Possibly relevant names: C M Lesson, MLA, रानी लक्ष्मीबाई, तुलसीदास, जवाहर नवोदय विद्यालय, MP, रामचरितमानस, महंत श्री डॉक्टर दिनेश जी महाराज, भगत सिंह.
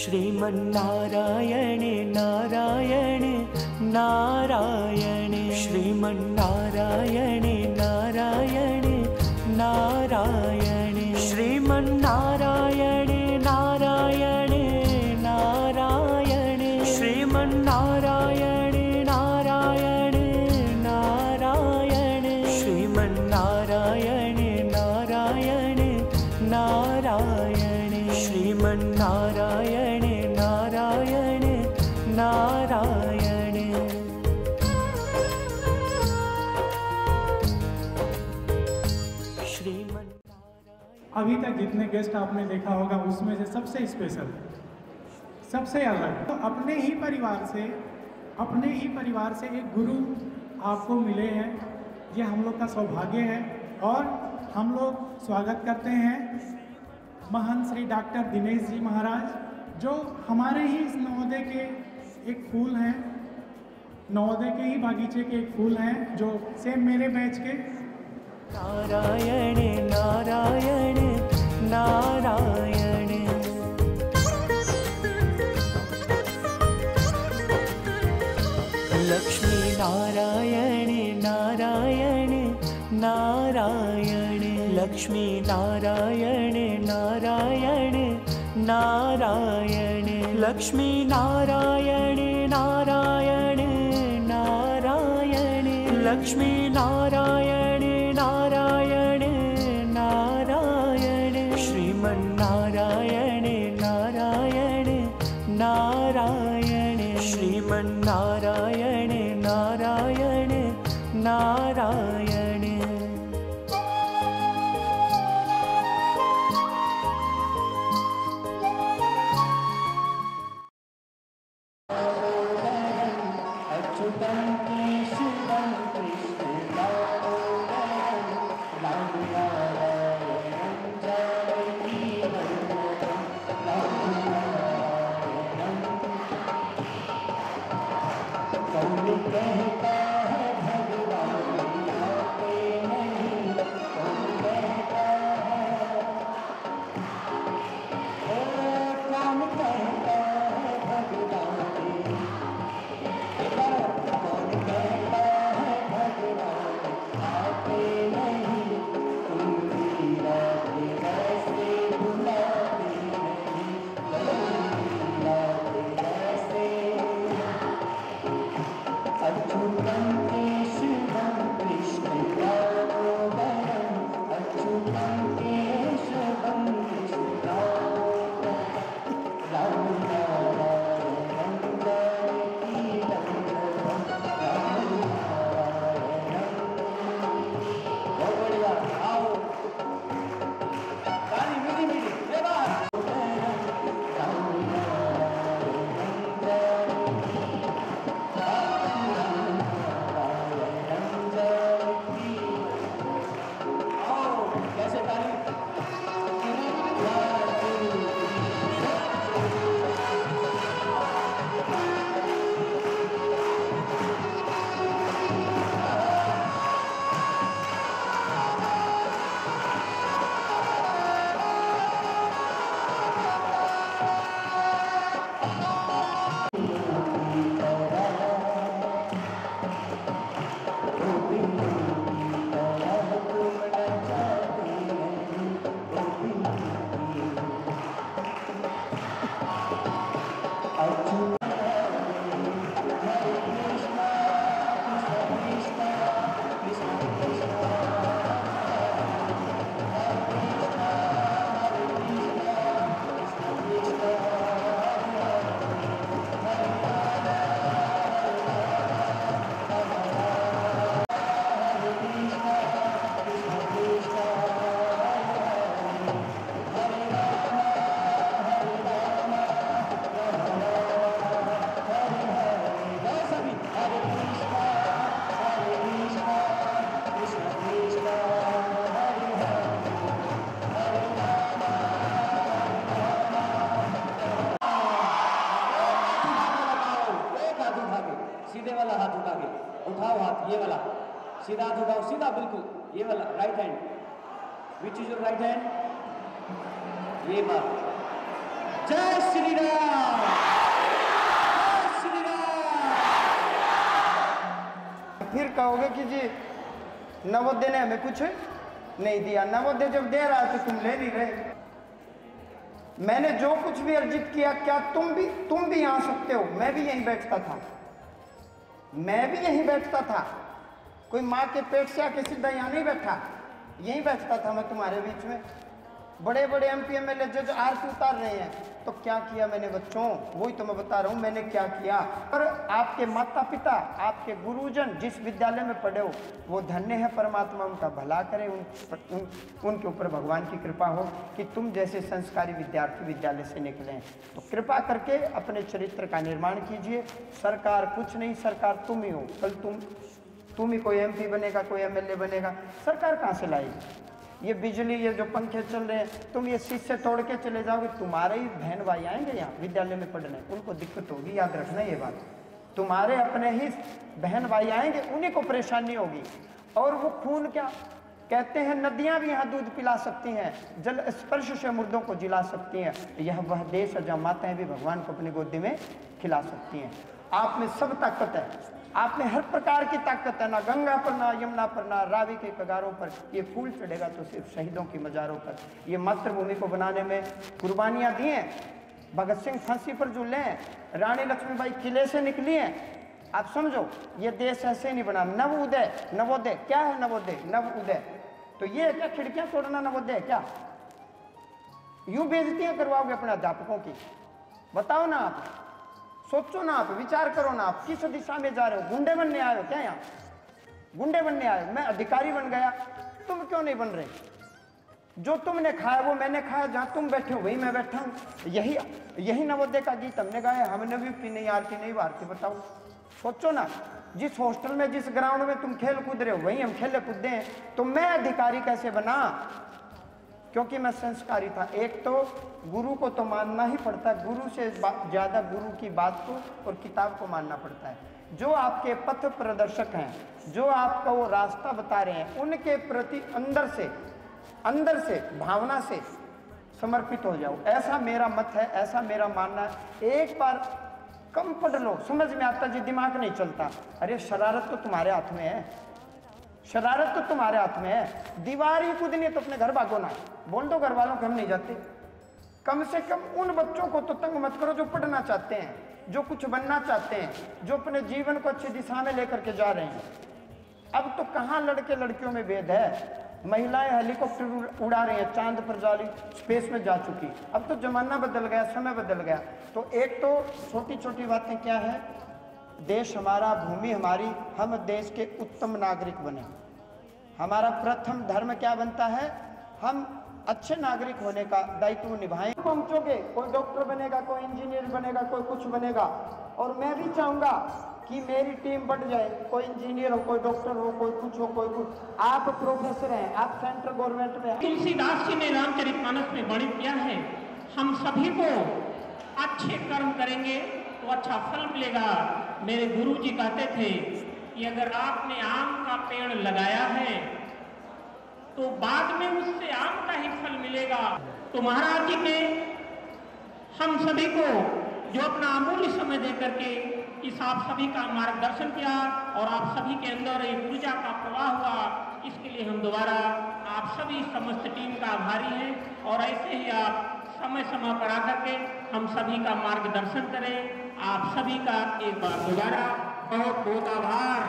श्रीमन्नारायण नारायण नारायण श्रीमन्नारायण नारायण नारायण श्रीमन्नारायण नारायण नारायण श्रीमन्नारायण नारायण नारायण श्रीमन्नारायण नारायण नारायण श्रीमन्नारायण नारायण नारायण श्रीमन। अभी तक जितने गेस्ट आपने देखा होगा उसमें से सबसे स्पेशल, सबसे अलग, तो अपने ही परिवार से एक गुरु आपको मिले हैं, ये हम लोग का सौभाग्य है। और हम लोग स्वागत करते हैं महंत श्री डॉक्टर दिनेश जी महाराज, जो हमारे ही इस नवोदय के एक फूल हैं, नवोदय के ही बागीचे के एक फूल हैं, जो सेम मेरे बैच के। नारायण नारायण नारायण लक्ष्मी नारायण नारायण नारायण लक्ष्मी नारायण नारायण नारायण लक्ष्मी नारायण नारायण नारायण लक्ष्मी नारायण नारायण नारायण श्रीमन्नारायण नारायण नारायण श्रीमन्नारायण नारायण नारायण जय श्री राम। जय श्री राम। फिर कहोगे कि जी नवोदय ने हमें कुछ नहीं दिया। नवोदय जब दे रहा है तो तुम ले नहीं रहे। मैंने जो कुछ भी अर्जित किया, क्या तुम भी यहां सकते हो? मैं भी यहीं बैठता था, मैं भी यहीं बैठता था। कोई माँ के पेट से आके सीधा यहाँ नहीं बैठा, यहीं बैठता था मैं तुम्हारे बीच में। बड़े बड़े MP MLA जज आरती उतार रहे हैं, तो क्या किया मैंने बच्चों? वही तो मैं बता रहा हूँ मैंने क्या किया। पर आपके माता पिता, आपके गुरुजन जिस विद्यालय में पढ़े हो वो धन्य है। परमात्मा उनका भला करे, उनके ऊपर भगवान की कृपा हो कि तुम जैसे संस्कारी विद्यार्थी विद्यालय से निकले। तो कृपा करके अपने चरित्र का निर्माण कीजिए। सरकार कुछ नहीं, सरकार तुम ही हो। कल तुम ही कोई MP बनेगा, कोई MLA बनेगा। सरकार कहाँ से लाएगी? ये बिजली, ये जो पंखे चल रहे हैं, तुम ये शीशे तोड़ के चले जाओगे, तुम्हारे ही बहन भाई आएंगे यहाँ विद्यालय में पढ़ने, उनको दिक्कत होगी। याद रखना ये बात, तुम्हारे अपने ही बहन भाई आएंगे, उन्हीं को परेशानी होगी। और वो खून, क्या कहते हैं, नदियाँ भी यहाँ दूध पिला सकती हैं, जल स्पर्श से मुर्दों को जिला सकती हैं। यह वह देश है जहाँ माताएँ भी भगवान को अपनी गोदी में खिला सकती हैं। आप में सब ताकत है, आप में हर प्रकार की ताकत है। ना गंगा पर, ना यमुना पर, ना रावी के कगारों पर ये फूल चढ़ेगा तो सिर्फ शहीदों की मज़ारों पर। ये मातृभूमि को बनाने में कुर्बानियाँ दी हैं। भगत सिंह फांसी पर झूले हैं, रानी लक्ष्मीबाई किले से निकली हैं। आप समझो ये देश ऐसे नहीं बना। नवोदय, नवोदय क्या है? नवोदय, नवोदय तो ये है क्या? खिड़कियाँ तोड़ना नवोदय क्या? यूँ बेइज्जतियाँ करवाओगे अपने अध्यापकों की? बताओ ना, आप सोचो ना, आप विचार करो ना, आप किस दिशा में जा रहे हो? गुंडे बनने आए हो क्या? यहाँ गुंडे बनने आए हो? मैं अधिकारी बन गया, तुम क्यों नहीं बन रहे? जो तुमने खाया वो मैंने खाया, जहाँ तुम बैठे हो वही मैं बैठा हूँ। यही नवोदय का गीत हमने गाया, हमने भी पीने यार की नहीं बार की। बताओ, सोचो ना, जिस हॉस्टल में, जिस ग्राउंड में तुम खेल कूद रहे हो वही हम खेले कूदे हैं। तो मैं अधिकारी कैसे बना? क्योंकि मैं संस्कारी था। एक तो गुरु को तो मानना ही पड़ता है, गुरु से ज़्यादा गुरु की बात को और किताब को मानना पड़ता है। जो आपके पथ प्रदर्शक हैं, जो आपका वो रास्ता बता रहे हैं, उनके प्रति अंदर से भावना से समर्पित हो जाओ। ऐसा मेरा मत है, ऐसा मेरा मानना है। एक बार कम पढ़ लो, समझ में आता जी, दिमाग नहीं चलता। अरे शरारत तो तुम्हारे हाथ में है, शरारत तो तुम्हारे हाथ में है। दीवार ही कूदनी है तो अपने घर भागो ना। बोल दो घर वालों को हम नहीं जाते। कम से कम उन बच्चों को तो तंग मत करो जो पढ़ना चाहते हैं, जो कुछ बनना चाहते हैं, जो अपने जीवन को अच्छी दिशा में लेकर के जा रहे हैं। अब तो कहाँ लड़के लड़कियों में भेद है। महिलाएं हेलीकॉप्टर उड़ा रही हैं, चांद पर जा रही, स्पेस में जा चुकी। अब तो जमाना बदल गया, समय बदल गया। तो एक तो छोटी छोटी बातें क्या है, देश हमारा, भूमि हमारी, हम देश के उत्तम नागरिक बने। हमारा प्रथम धर्म क्या बनता है? हम अच्छे नागरिक होने का दायित्व निभाएं। पहुँचोगे, कोई डॉक्टर बनेगा, कोई इंजीनियर बनेगा, कोई कुछ बनेगा। और मैं भी चाहूँगा कि मेरी टीम बढ़ जाए, कोई इंजीनियर हो, कोई डॉक्टर हो, कोई कुछ हो, कोई कुछ। आप प्रोफेसर हैं, आप सेंट्रल गवर्नमेंट में। तुलसीदास जी ने रामचरितमानस में वर्णित किया है, हम सभी को अच्छे कर्म करेंगे तो अच्छा फल मिलेगा। मेरे गुरु जी कहते थे कि अगर आपने आम का पेड़ लगाया है तो बाद में उससे आम का ही फल मिलेगा। तो महाराज जी ने हम सभी को जो अपना अमूल्य समय दे करके इस आप सभी का मार्गदर्शन किया और आप सभी के अंदर एक ऊर्जा का प्रवाह हुआ, इसके लिए हम दोबारा आप सभी समस्त टीम का आभारी हैं। और ऐसे ही आप समय समय पर आकर के हम सभी का मार्गदर्शन करें। आप सभी का एक बार दोबारा बहुत बहुत आभार।